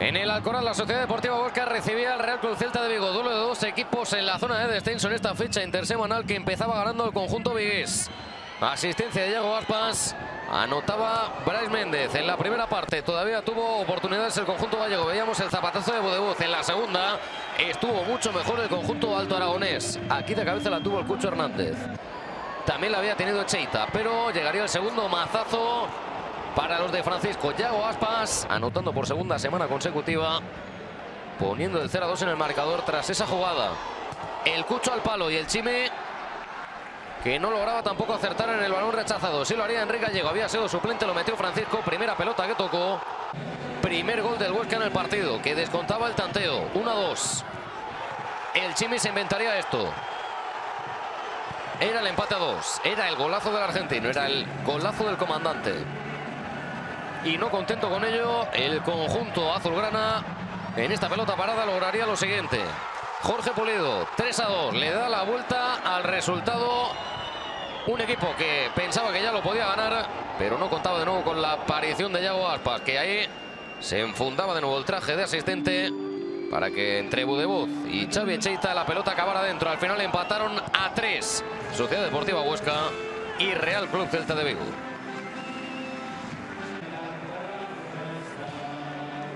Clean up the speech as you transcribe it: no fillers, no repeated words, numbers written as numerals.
En el Alcoraz, la Sociedad Deportiva Huesca recibía al Real Club Celta de Vigo. Duelo de dos equipos en la zona de descenso en esta fecha intersemanal que empezaba ganando el conjunto vigués. Asistencia de Iago Aspas, anotaba Brais Méndez. En la primera parte todavía tuvo oportunidades el conjunto gallego. Veíamos el zapatazo de Boudebouz. En la segunda estuvo mucho mejor el conjunto alto aragonés. Aquí de cabeza la tuvo el Cucho Hernández. También la había tenido Cheita, pero llegaría el segundo mazazo para los de Francisco. Iago Aspas anotando por segunda semana consecutiva, poniendo el 0-2 en el marcador tras esa jugada. El Cucho al palo y el Chime, que no lograba tampoco acertar en el balón rechazado. Sí lo haría Enrique Gallego, había sido suplente, lo metió Francisco. Primera pelota que tocó, primer gol del Huesca en el partido, que descontaba el tanteo. 1-2. El Chimi se inventaría esto. Era el empate a 2, era el golazo del argentino, era el golazo del comandante. Y no contento con ello, el conjunto azulgrana en esta pelota parada lograría lo siguiente. Jorge Pulido, 3-2, le da la vuelta al resultado. Un equipo que pensaba que ya lo podía ganar, pero no contaba de nuevo con la aparición de Iago Aspas, que ahí se enfundaba de nuevo el traje de asistente para que entre Boudebouz y Xavi Etxeita la pelota acabara dentro. Al final empataron a 3, Sociedad Deportiva Huesca y Real Club Celta de Vigo.